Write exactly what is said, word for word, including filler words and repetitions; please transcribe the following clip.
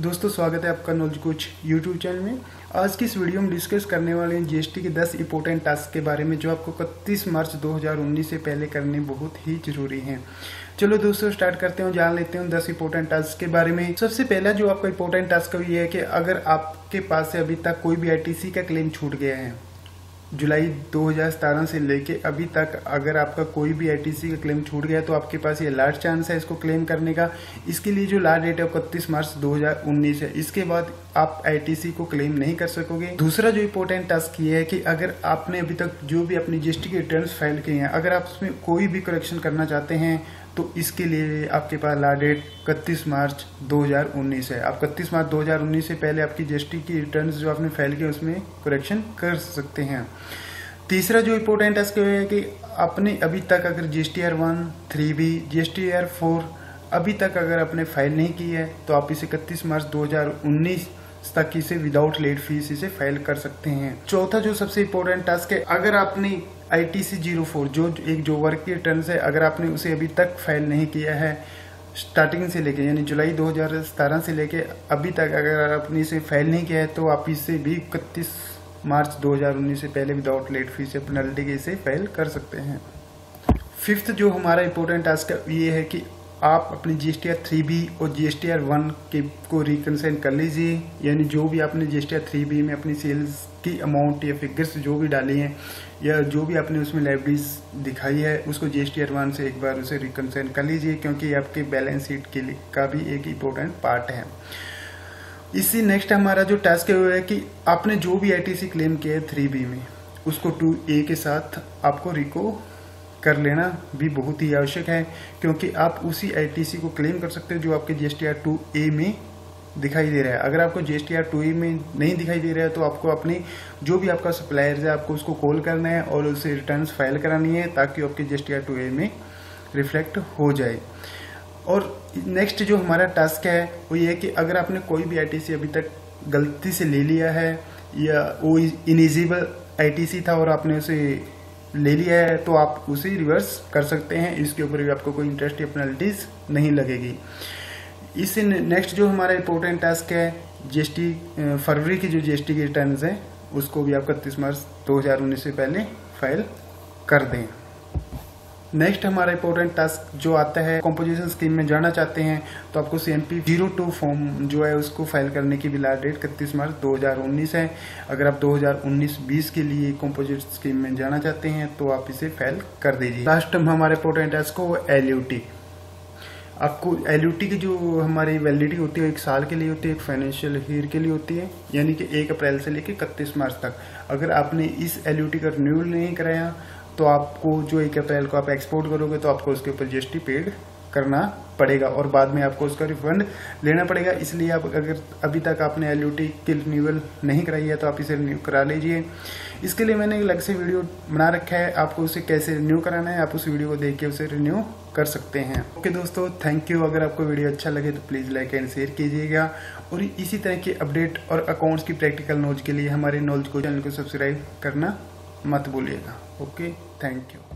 दोस्तों स्वागत है आपका नॉलेज कुछ यूट्यूब चैनल में। आज की इस वीडियो में डिस्कस करने वाले हैं जीएसटी के दस इंपॉर्टेंट टास्क के बारे में जो आपको इकतीस मार्च दो हज़ार उन्नीस से पहले करने बहुत ही जरूरी हैं। चलो दोस्तों स्टार्ट करते हैं, जान लेते हैं दस इंपॉर्टेंट टास्क के बारे में। सबसे पहला जो आपका इंपॉर्टेंट टास्क ये है कि अगर आपके पास से अभी तक कोई भी आई टी सी का क्लेम छूट गया है जुलाई दो हज़ार सत्रह से लेके अभी तक, अगर आपका कोई भी आईटीसी का क्लेम छूट गया तो आपके पास ये लास्ट चांस है इसको क्लेम करने का। इसके लिए जो लास्ट डेट है इकतीस मार्च दो हज़ार उन्नीस है, इसके बाद आप आईटीसी को क्लेम नहीं कर सकोगे। दूसरा जो इम्पोर्टेंट टास्क ये है कि अगर आपने अभी तक जो भी अपनी जीएसटी के रिटर्न्स फाइल किए हैं, अगर आप उसमें कोई भी करेक्शन करना चाहते हैं तो इसके लिए आपके पास लास्ट डेट इकतीस मार्च दो हज़ार उन्नीस है। आप इकतीस मार्च दो हज़ार उन्नीस से पहले आपकी जीएसटी की रिटर्न्स जो आपने फाइल किए उसमें करेक्शन कर सकते हैं। तीसरा जो इम्पोर्टेंट टास्क है कि आपने अभी तक अगर G S T R one, three B, G S T R four अभी तक अगर आपने फाइल नहीं की है तो आप इसे इकतीस मार्च दो हज़ार उन्नीस तक इसे विदाउट लेट फीस इसे फाइल कर सकते हैं। चौथा जो सबसे इम्पोर्टेंट टास्क है, अगर आपने I T C zero four जो एक जो वर्क की रिटर्न है, अगर आपने उसे अभी तक फाइल नहीं किया है स्टार्टिंग से लेके यानी जुलाई दो हज़ार सत्रह से लेके अभी तक, अगर आपने इसे फाइल नहीं किया है तो आप इसे भी इकतीस मार्च दो हज़ार उन्नीस से पहले विदाउट लेट फीस या पेनल्टी के इसे फाइल कर सकते हैं। फिफ्थ जो हमारा इम्पोर्टेंट टास्क ये है कि आप अपने G S T R three B और G S T R one के को रिकनसाइन कर लीजिए, यानी जो भी आपने G S T R three B में अपनी सेल्स की अमाउंट या फिगर्स जो भी डाली हैं या जो भी आपने उसमें लायबिलिटीज दिखाई है उसको G S T R one से एक बार उसे रिकनसाइन कर लीजिए, क्योंकि ये आपके बैलेंस शीट के लिए का भी एक इम्पोर्टेंट पार्ट है। इसी नेक्स्ट हमारा जो टास्क है कि आपने जो भी आई टी सी क्लेम किया है थ्री बी में उसको टू ए के साथ आपको रिको कर लेना भी बहुत ही आवश्यक है, क्योंकि आप उसी आईटीसी को क्लेम कर सकते हो जो आपके G S T R two A में दिखाई दे रहा है। अगर आपको G S T R two A में नहीं दिखाई दे रहा है तो आपको अपने जो भी आपका सप्लायर है आपको उसको कॉल करना है और उससे रिटर्न्स फाइल करानी है ताकि आपके G S T R two A में रिफ्लेक्ट हो जाए। और नेक्स्ट जो हमारा टास्क है वो ये है कि अगर आपने कोई भी आईटीसी अभी तक गलती से ले लिया है या वो इनेजिबल आईटीसी था और आपने उसे ले लिया है तो आप उसे रिवर्स कर सकते हैं, इसके ऊपर भी आपको कोई इंटरेस्ट या पेनल्टीज नहीं लगेगी। इससे नेक्स्ट जो हमारा इम्पोर्टेंट टास्क है जीएसटी फरवरी की जो जीएसटी के रिटर्न्स हैं उसको भी आप इकतीस मार्च दो हज़ार उन्नीस से पहले फाइल कर दें। नेक्स्ट हमारा इम्पोर्टेंट टास्क जो आता है, कॉम्पोजिशन स्कीम में जाना चाहते हैं तो आपको C M P zero two form जो है उसको फाइल करने की भी लास्ट डेट इकतीस मार्च दो हज़ार उन्नीस है। अगर आप दो हज़ार उन्नीस बीस के लिए कॉम्पोजिट स्कीम में जाना चाहते हैं तो आप इसे फाइल कर दीजिए। लास्ट में हमारे इम्पोर्टेंट टास्क को एल यू टी, आपको एल यू टी की जो हमारी वैलिडिटी होती है एक साल के लिए होती है, एक फाइनेंशियल ईयर के लिए होती है, यानी कि एक अप्रैल से लेकर इकतीस मार्च तक। अगर आपने इस एल यू टी का रिन्यूअल नहीं कराया तो आपको जो एक अप्रैल को आप एक्सपोर्ट करोगे तो आपको उसके ऊपर जीएसटी पेड करना पड़ेगा और बाद में आपको उसका रिफंड लेना पड़ेगा। इसलिए आप अगर अभी तक आपने एल यू टी की रिन्यूअल नहीं कराई है तो आप इसे रिन्यू करा लीजिए। इसके लिए मैंने एक अलग से वीडियो बना रखा है, आपको उसे कैसे रिन्यू कराना है आप उस वीडियो को देख के उसे रिन्यू कर सकते हैं। ओके दोस्तों, थैंक यू। अगर आपको वीडियो अच्छा लगे तो प्लीज़ लाइक एंड शेयर कीजिएगा और इसी तरह के अपडेट और अकाउंट्स की प्रैक्टिकल नॉलेज के लिए हमारे नॉलेज को चैनल को सब्सक्राइब करना मत भूलिएगा। Okay, thank you.